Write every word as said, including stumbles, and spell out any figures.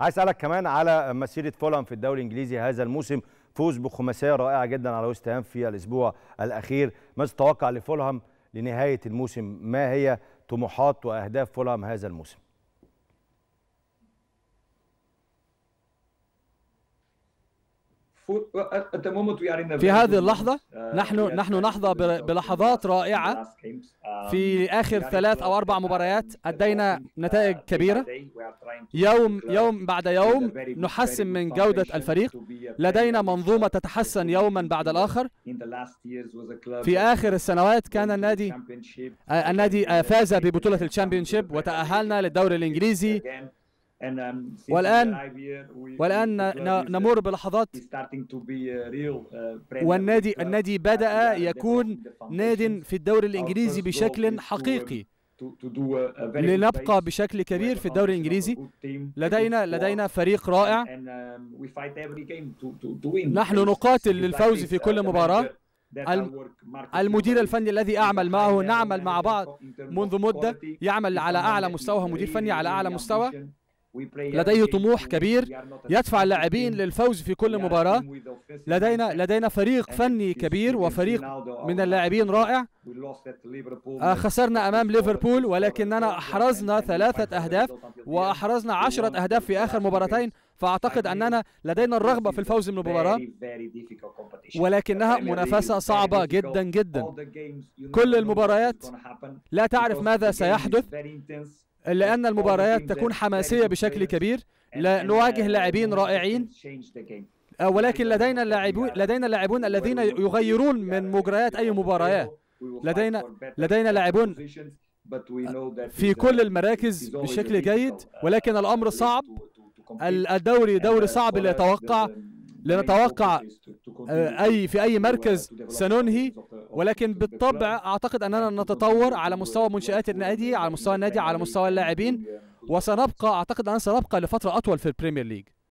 عايز اسالك كمان على مسيره فولهام في الدوري الانجليزي هذا الموسم، فوز بخماسيه رائعه جدا على ويست هام في الاسبوع الاخير. ماذا تتوقع لفولهام لنهايه الموسم؟ ما هي طموحات واهداف فولهام هذا الموسم؟ في هذه اللحظة نحن نحن نحظى بلحظات رائعة. في آخر ثلاث أو أربع مباريات أدينا نتائج كبيرة، يوم يوم بعد يوم نحسن من جودة الفريق، لدينا منظومة تتحسن يوما بعد الآخر. في آخر السنوات كان النادي النادي فاز ببطولة الشامبيونشيب وتأهلنا للدوري الإنجليزي، والآن والآن نمر بلحظات والنادي النادي بدأ يكون ناد في الدوري الإنجليزي بشكل حقيقي. لنبقى بشكل كبير في الدوري الإنجليزي، لدينا لدينا فريق رائع، نحن نقاتل للفوز في كل مباراة. المدير الفني الذي أعمل معه، نعمل مع بعض منذ مدة، يعمل على أعلى مستوى، مدير فني على أعلى مستوى، لديه طموح كبير يدفع اللاعبين للفوز في كل مباراة. لدينا لدينا فريق فني كبير وفريق من اللاعبين رائع. خسرنا أمام ليفربول ولكننا أحرزنا ثلاثة أهداف وأحرزنا عشرة أهداف في آخر مباراتين، فأعتقد أننا لدينا الرغبة في الفوز من المباراة، ولكنها منافسة صعبة جدا جدا. كل المباريات لا تعرف ماذا سيحدث، لأن المباريات تكون حماسية بشكل كبير، لا نواجه لاعبين رائعين، ولكن لدينا اللاعبون لدينا اللاعبون الذين يغيرون من مجريات أي مباراة. لدينا لدينا لاعبون في كل المراكز بشكل جيد، ولكن الأمر صعب. الدوري دوري صعب لنتوقع لنتوقع أي في أي مركز سننهي، ولكن بالطبع أعتقد أننا نتطور على مستوى منشآت النادي، على مستوى النادي، على مستوى اللاعبين، وسنبقى أعتقد أن سنبقى لفترة أطول في البريمير ليج.